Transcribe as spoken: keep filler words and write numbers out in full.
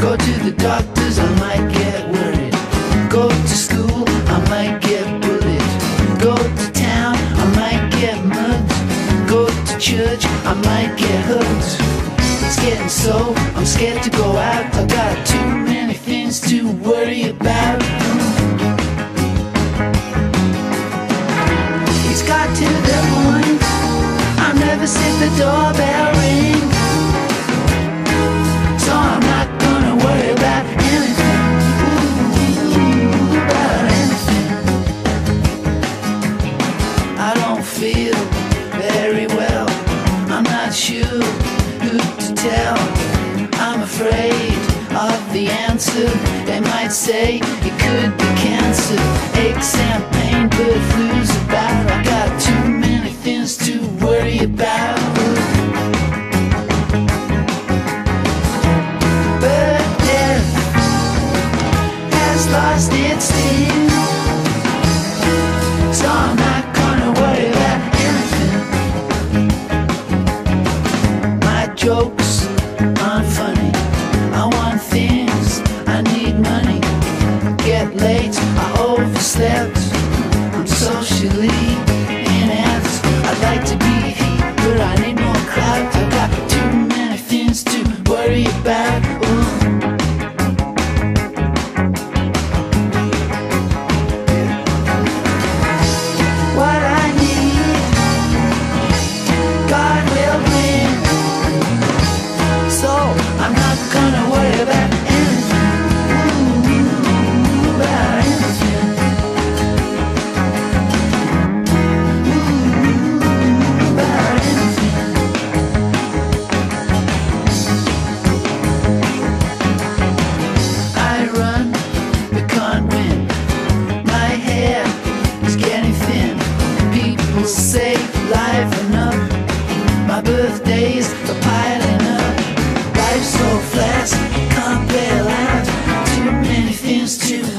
Go to the doctors, I might get worried. Go to school, I might get bullied. Go to town, I might get mugged. Go to church, I might get hooked. It's getting so, I'm scared to go out. I got too many things to worry about. It's got to the point I'll never see the doorbell ring. So I'm not gonna worry about anything, ooh, about anything. I don't feel very well. I'm not sure who to tell. I'm afraid of the answer. They might say it could be cancer. Aches and pain, bird flu's about. I got too many things to worry about. Lost its sting, so I'm not gonna worry about anything. My jokes aren't funny. I want things, I need money. Get late, I overslept. I'm socially inept. I'd like to be here, but I need more clout. I got too many things to worry about. Too